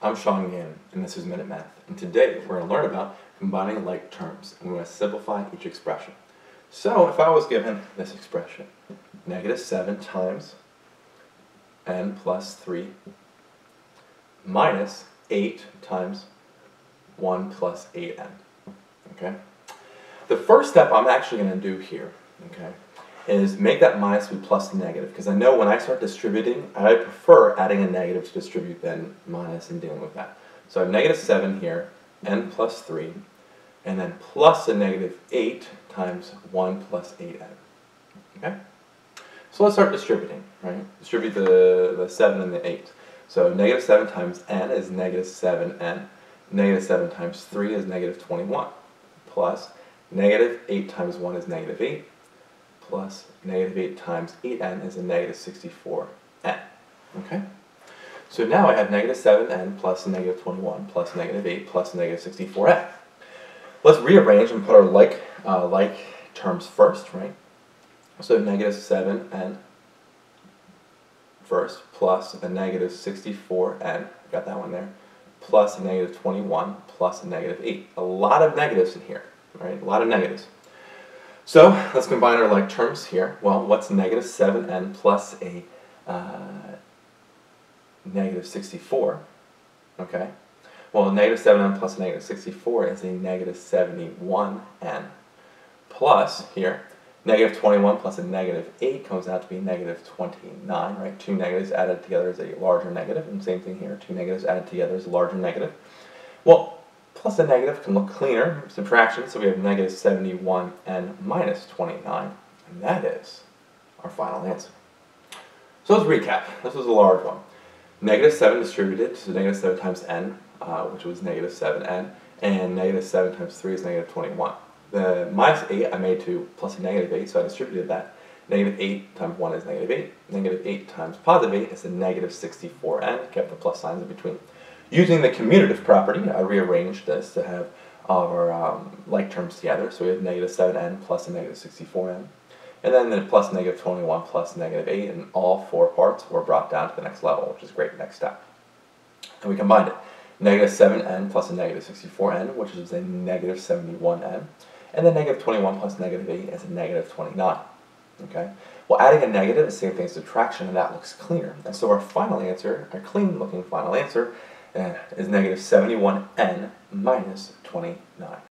I'm Sean Yan, and this is Minute Math. And today we're going to learn about combining like terms. And we're going to simplify each expression. So if I was given this expression, -7 times n plus 3 minus 8 times 1 plus 8n. Okay? The first step I'm actually going to do here, okay, is make that minus be plus negative, because I know when I start distributing, I prefer adding a negative to distribute than minus and dealing with that. So I have -7 here, n plus 3, and then plus a -8 times 1 plus 8n. Okay? So let's start distributing, right? Distribute the 7 and the 8. So -7 times n is -7n, -7 times 3 is -21, plus -8 times 1 is -8, plus -8 times 8n is a -64n, okay? So now I have -7n plus -21 plus -8 plus -64n. Let's rearrange and put our like terms first, right? So -7n first plus a -64n, got that one there, plus a -21 plus a -8. A lot of negatives in here, right? A lot of negatives. So let's combine our like terms here. Well, what's -7n plus a -64? Okay. Well, -7n plus -64 is a -71n. Plus here, -21 plus a -8 comes out to be -29, right? Two negatives added together is a larger negative, and same thing here. Two negatives added together is a larger negative. Well, plus a negative can look cleaner, subtraction, so we have -71n minus 29, and that is our final answer. So let's recap. This was a large one. -7 distributed, so -7 times n, which was -7n, and -7 times 3 is -21. The -8 I made to plus a -8, so I distributed that. -8 times 1 is -8. -8 times +8 is a -64n, kept the plus signs in between. Using the commutative property, I rearranged this to have our like terms together. So we have -7n plus a -64n. And then the plus -21 plus -8, and all four parts were brought down to the next level, which is great, next step. And we combined it. -7n plus a -64n, which is a -71n. And then -21 plus -8 is a -29. Okay? Well, adding a negative is the same thing as subtraction, and that looks cleaner. And so our final answer, our clean-looking final answer, is -71n minus 29.